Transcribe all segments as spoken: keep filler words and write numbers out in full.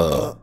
uh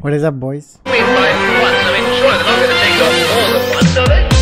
What is up, boys? I mean, by fun, I mean, sure, they're not going to take off all the fun of it.